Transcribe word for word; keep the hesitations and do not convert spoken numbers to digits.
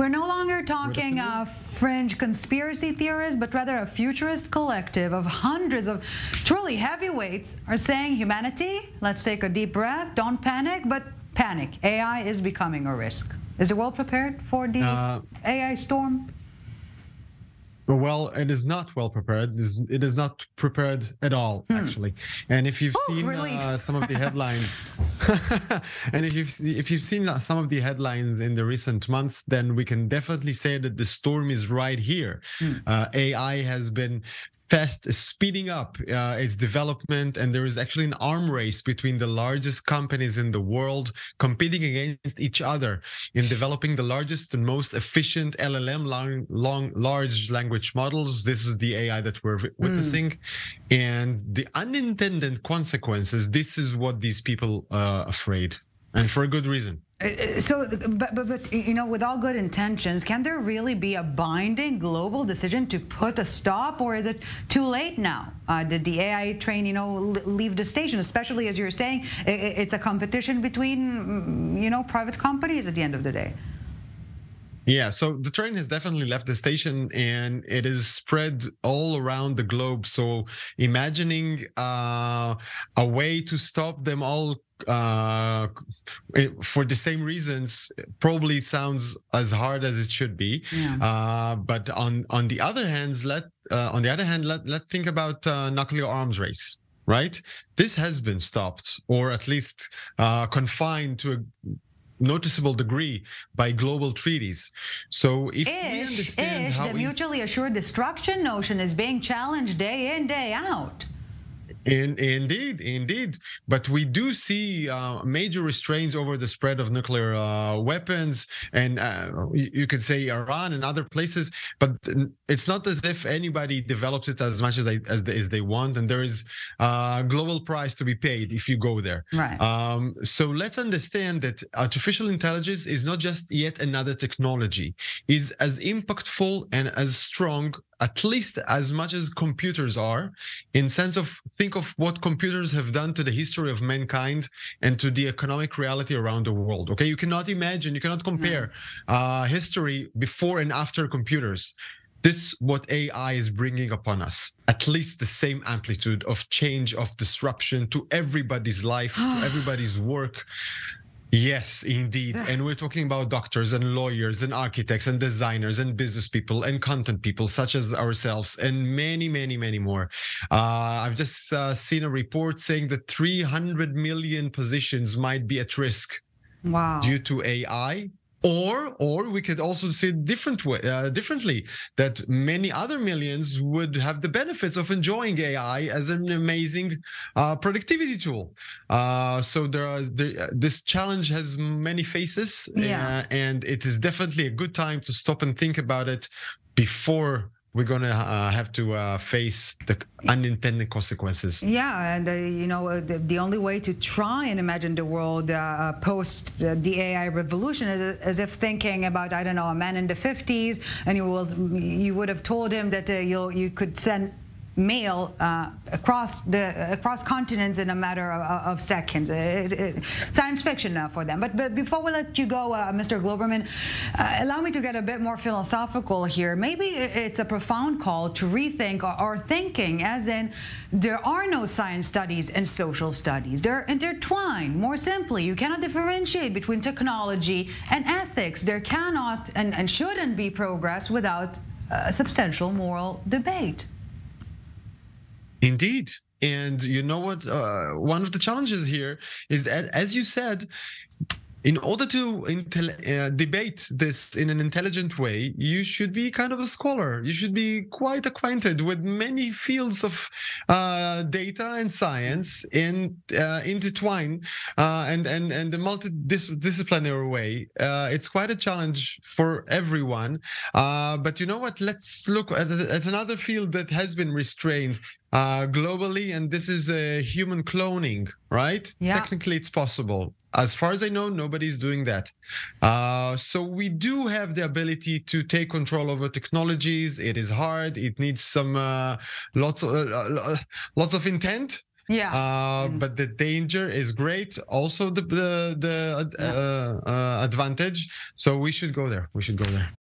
We're no longer talking a fringe conspiracy theorist, but rather a futurist collective of hundreds of truly heavyweights are saying, humanity, let's take a deep breath, don't panic, but panic. A I is becoming a risk. Is the world prepared for the uh, A I storm? Well, it is not well prepared. It is, it is not prepared at all, hmm. actually. And if you've Ooh, seen uh, some of the headlines, and if you've if you've seen some of the headlines in the recent months, then we can definitely say that the storm is right here. Hmm. Uh, A I has been fast speeding up uh, its development, and there is actually an arm race between the largest companies in the world competing against each other in developing the largest and most efficient L L M long, long large language models. This is the A I that we're witnessing, mm. and the unintended consequences, this is what these people are afraid, and for a good reason. So, but, but, but, you know, with all good intentions, can there really be a binding global decision to put a stop, or is it too late now? Uh, did the A I train, you know, leave the station, especially as you're saying, it's a competition between, you know, private companies at the end of the day? Yeah, so the train has definitely left the station, and it is spread all around the globe. So imagining uh, a way to stop them all uh, for the same reasons probably sounds as hard as it should be. Yeah. Uh, but on on the other hand, let uh, on the other hand, let let's think about uh, nuclear arms race. Right, this has been stopped, or at least uh, confined to a noticeable degree by global treaties. So if ish, we understand ish, how the mutually assured destruction notion is being challenged day in, day out. In, indeed, indeed. But we do see uh, major restraints over the spread of nuclear uh, weapons, and uh, you, you could say Iran and other places. But it's not as if anybody develops it as much as they, as they, as they want, and there is a global price to be paid if you go there. Right. Um, so let's understand that artificial intelligence is not just yet another technology. It's as impactful and as strong, at least as much as computers are, in sense of think of what computers have done to the history of mankind and to the economic reality around the world. Okay, you cannot imagine, you cannot compare uh, history before and after computers. This is what A I is bringing upon us, at least the same amplitude of change, of disruption to everybody's life, to everybody's work. Yes, indeed. And we're talking about doctors and lawyers and architects and designers and business people and content people such as ourselves and many, many, many more. Uh, I've just uh, seen a report saying that three hundred million positions might be at risk wow. due to A I. Or, or we could also see it different way, uh, differently, that many other millions would have the benefits of enjoying A I as an amazing uh, productivity tool. Uh, so there are there, this challenge has many faces, yeah. uh, and it is definitely a good time to stop and think about it before we're going to uh, have to uh, face the unintended consequences. Yeah, and, uh, you know, the, the only way to try and imagine the world uh, post uh, the A I revolution is as if thinking about, I don't know, a man in the fifties, and you, will, you would have told him that uh, you'll, you could send mail uh, across the across continents in a matter of, of seconds. It, it, science fiction now for them. But, but before we let you go, uh, Mister Globerman, uh, allow me to get a bit more philosophical here. Maybe it's a profound call to rethink our, our thinking, as in there are no science studies and social studies. They're intertwined. More simply, you cannot differentiate between technology and ethics. There cannot and, and shouldn't be progress without a substantial moral debate. Indeed. And you know what? Uh, one of the challenges here is that, as you said, in order to uh, debate this in an intelligent way, you should be kind of a scholar. You should be quite acquainted with many fields of uh, data and science and uh, intertwine uh, and and and the multidisciplinary way. Uh, it's quite a challenge for everyone. Uh, but you know what? Let's look at, at another field that has been restrained uh, globally, and this is uh, human cloning. Right? Yeah. Technically, it's possible. As far as I know, nobody's doing that. Uh, so we do have the ability to take control over technologies. It is hard. It needs some uh, lots of uh, lots of intent. Yeah. Uh, mm. But the danger is great. Also, the the, the yeah. uh, uh, advantage. So we should go there. We should go there.